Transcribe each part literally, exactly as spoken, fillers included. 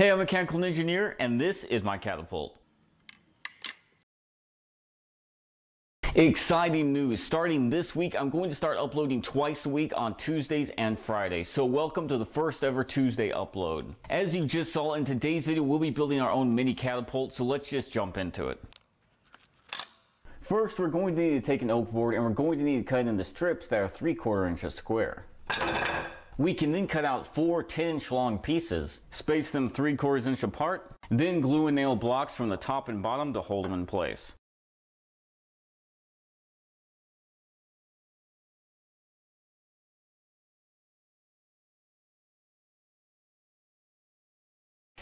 Hey, I'm a mechanical engineer, and this is my catapult. Exciting news. Starting this week, I'm going to start uploading twice a week on Tuesdays and Fridays. So welcome to the first ever Tuesday upload. As you just saw in today's video, we'll be building our own mini catapult. So let's just jump into it. First, we're going to need to take an oak board and we're going to need to cut into strips that are three quarter inches square. We can then cut out four ten inch long pieces, space them three quarters inch apart, then glue and nail blocks from the top and bottom to hold them in place.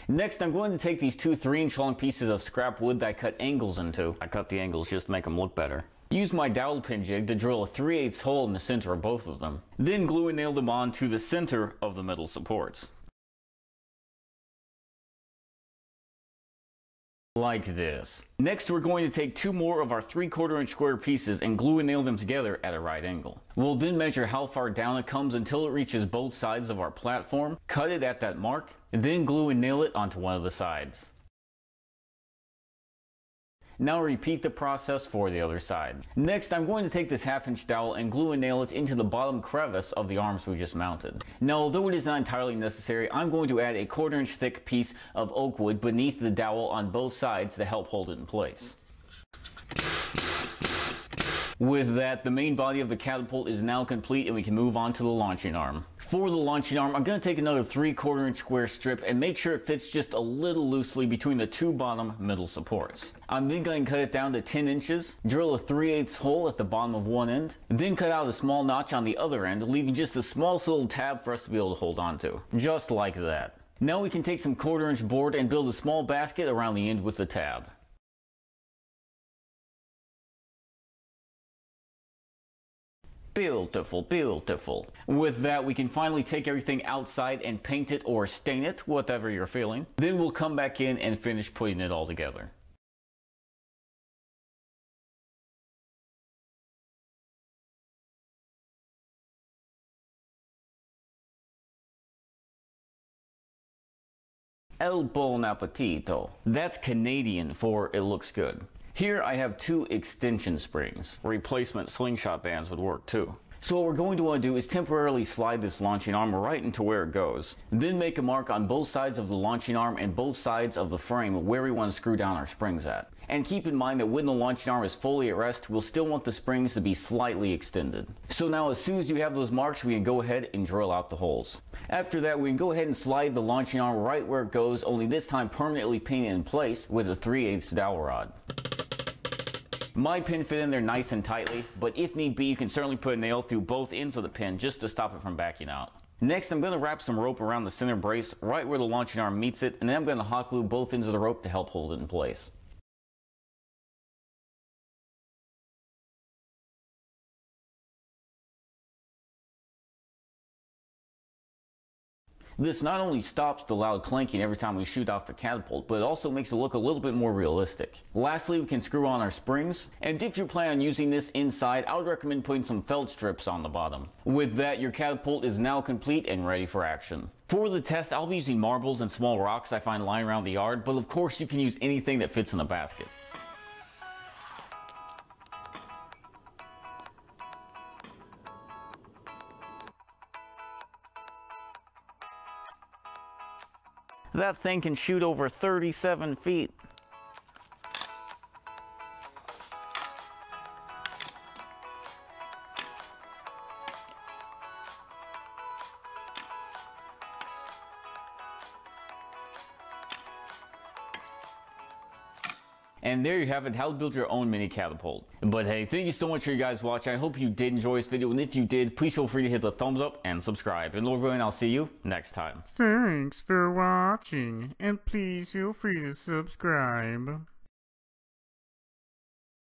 Next, I'm going to take these two three inch long pieces of scrap wood that I cut angles into. I cut the angles just to make them look better. Use my dowel pin jig to drill a three eighths hole in the center of both of them. Then glue and nail them on to the center of the metal supports. Like this. Next, we're going to take two more of our three quarter inch square pieces and glue and nail them together at a right angle. We'll then measure how far down it comes until it reaches both sides of our platform, cut it at that mark, and then glue and nail it onto one of the sides. Now repeat the process for the other side. Next, I'm going to take this half inch dowel and glue and nail it into the bottom crevice of the arms we just mounted. Now, although it is not entirely necessary, I'm going to add a quarter inch thick piece of oak wood beneath the dowel on both sides to help hold it in place. With that, the main body of the catapult is now complete and we can move on to the launching arm. For the launching arm, I'm going to take another three quarter inch square strip and make sure it fits just a little loosely between the two bottom middle supports. I'm then going to cut it down to ten inches, drill a three eighths hole at the bottom of one end, then cut out a small notch on the other end, leaving just a small little tab for us to be able to hold onto. Just like that. Now we can take some quarter inch board and build a small basket around the end with the tab. Beautiful, beautiful. With that, we can finally take everything outside and paint it or stain it, whatever you're feeling. Then we'll come back in and finish putting it all together. El bon appetito. That's Canadian for it looks good. Here I have two extension springs. Replacement slingshot bands would work too. So what we're going to want to do is temporarily slide this launching arm right into where it goes. Then make a mark on both sides of the launching arm and both sides of the frame where we want to screw down our springs at. And keep in mind that when the launching arm is fully at rest, we'll still want the springs to be slightly extended. So now as soon as you have those marks, we can go ahead and drill out the holes. After that, we can go ahead and slide the launching arm right where it goes, only this time permanently pin it in place with a three eighths dowel rod. My pin fit in there nice and tightly, but if need be, you can certainly put a nail through both ends of the pin just to stop it from backing out. Next, I'm going to wrap some rope around the center brace right where the launching arm meets it, and then I'm going to hot glue both ends of the rope to help hold it in place. This not only stops the loud clanking every time we shoot off the catapult, but it also makes it look a little bit more realistic. Lastly, we can screw on our springs, and if you plan on using this inside, I would recommend putting some felt strips on the bottom. With that, your catapult is now complete and ready for action. For the test, I'll be using marbles and small rocks I find lying around the yard, but of course you can use anything that fits in the basket. That thing can shoot over thirty-seven feet. And there you have it, how to build your own mini catapult. But hey, thank you so much for you guys watching. I hope you did enjoy this video, and if you did, please feel free to hit the thumbs up and subscribe. And Lord willing, I'll see you next time. Thanks for watching, and please feel free to subscribe.